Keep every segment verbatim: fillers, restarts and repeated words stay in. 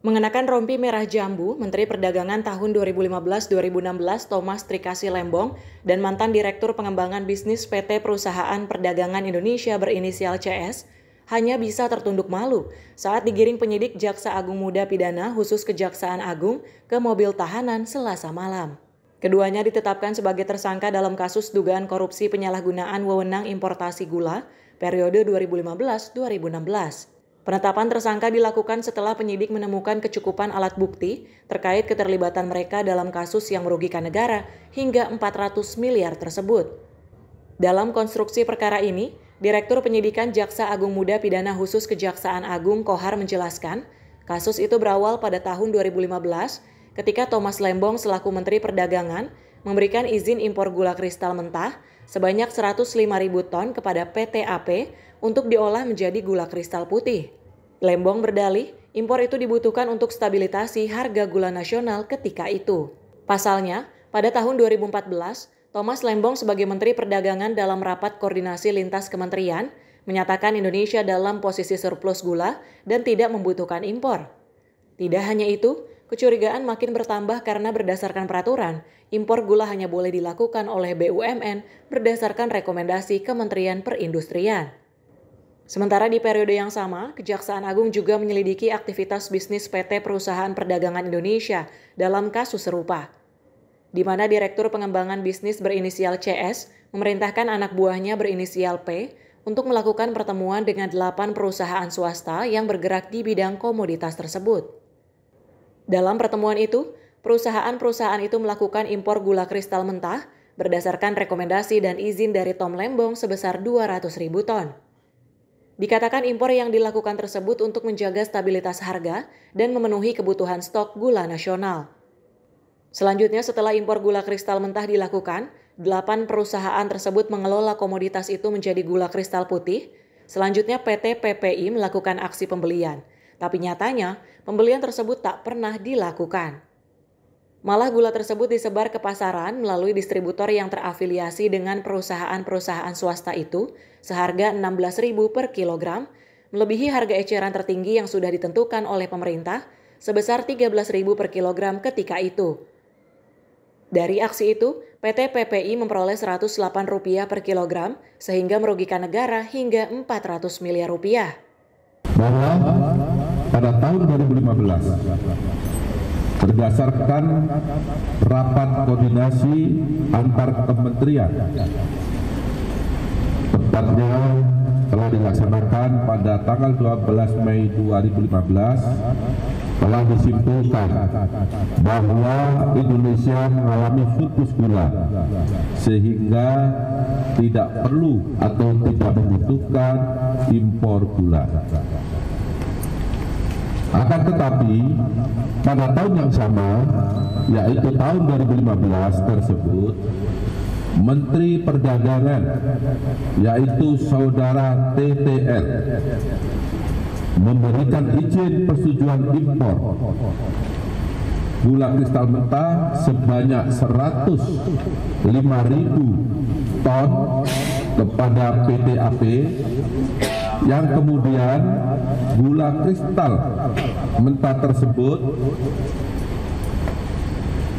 Mengenakan rompi merah jambu, Menteri Perdagangan tahun dua ribu lima belas sampai dua ribu enam belas Thomas Trikasih Lembong dan mantan Direktur Pengembangan Bisnis P T Perusahaan Perdagangan Indonesia berinisial C S hanya bisa tertunduk malu saat digiring penyidik Jaksa Agung Muda Pidana khusus Kejaksaan Agung ke mobil tahanan Selasa malam. Keduanya ditetapkan sebagai tersangka dalam kasus dugaan korupsi penyalahgunaan wewenang importasi gula periode dua ribu lima belas sampai dua ribu enam belas. Penetapan tersangka dilakukan setelah penyidik menemukan kecukupan alat bukti terkait keterlibatan mereka dalam kasus yang merugikan negara hingga empat ratus miliar tersebut. Dalam konstruksi perkara ini, Direktur Penyidikan Jaksa Agung Muda Pidana Khusus Kejaksaan Agung Kohar menjelaskan, kasus itu berawal pada tahun dua ribu lima belas ketika Thomas Lembong selaku Menteri Perdagangan memberikan izin impor gula kristal mentah sebanyak seratus lima ribu ton kepada P T A P untuk diolah menjadi gula kristal putih. Lembong berdalih, impor itu dibutuhkan untuk stabilisasi harga gula nasional ketika itu. Pasalnya, pada tahun dua ribu empat belas, Thomas Lembong sebagai Menteri Perdagangan dalam rapat koordinasi lintas kementerian menyatakan Indonesia dalam posisi surplus gula dan tidak membutuhkan impor. Tidak hanya itu, kecurigaan makin bertambah karena berdasarkan peraturan, impor gula hanya boleh dilakukan oleh B U M N berdasarkan rekomendasi Kementerian Perindustrian. Sementara di periode yang sama, Kejaksaan Agung juga menyelidiki aktivitas bisnis P T Perusahaan Perdagangan Indonesia dalam kasus serupa, di mana Direktur Pengembangan Bisnis berinisial C S memerintahkan anak buahnya berinisial P untuk melakukan pertemuan dengan delapan perusahaan swasta yang bergerak di bidang komoditas tersebut. Dalam pertemuan itu, perusahaan-perusahaan itu melakukan impor gula kristal mentah berdasarkan rekomendasi dan izin dari Tom Lembong sebesar dua ratus ribu ton. Dikatakan impor yang dilakukan tersebut untuk menjaga stabilitas harga dan memenuhi kebutuhan stok gula nasional. Selanjutnya, setelah impor gula kristal mentah dilakukan, delapan perusahaan tersebut mengelola komoditas itu menjadi gula kristal putih. Selanjutnya P T P P I melakukan aksi pembelian. Tapi nyatanya, pembelian tersebut tak pernah dilakukan. Malah gula tersebut disebar ke pasaran melalui distributor yang terafiliasi dengan perusahaan-perusahaan swasta itu seharga enam belas ribu rupiah per kilogram, melebihi harga eceran tertinggi yang sudah ditentukan oleh pemerintah sebesar tiga belas ribu rupiah per kilogram ketika itu. Dari aksi itu, P T P P I memperoleh seratus delapan rupiah per kilogram sehingga merugikan negara hingga empat ratus miliar rupiah. Pada tahun dua ribu lima belas, berdasarkan rapat koordinasi antar kementerian, tepatnya telah dilaksanakan pada tanggal dua belas Mei dua ribu lima belas, telah disimpulkan bahwa Indonesia mengalami surplus gula sehingga tidak perlu atau tidak membutuhkan impor gula. Akan tetapi, pada tahun yang sama, yaitu tahun dua ribu lima belas tersebut, Menteri Perdagangan, yaitu Saudara T T R, memberikan izin persetujuan impor gula kristal mentah sebanyak seratus lima ribu ton kepada P T A P, yang kemudian gula kristal mentah tersebut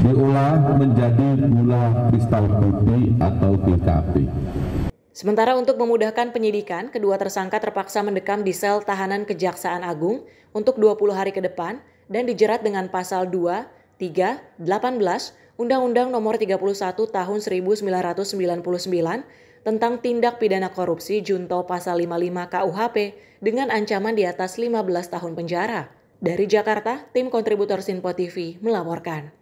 diolah menjadi gula kristal putih atau G K P. Sementara untuk memudahkan penyidikan, kedua tersangka terpaksa mendekam di sel tahanan Kejaksaan Agung untuk dua puluh hari ke depan dan dijerat dengan pasal dua, tiga, delapan belas Undang-Undang Nomor tiga puluh satu Tahun seribu sembilan ratus sembilan puluh sembilan tentang tindak pidana korupsi junto pasal lima puluh lima K U H P dengan ancaman di atas lima belas tahun penjara. Dari Jakarta, tim kontributor SinPo T V melaporkan.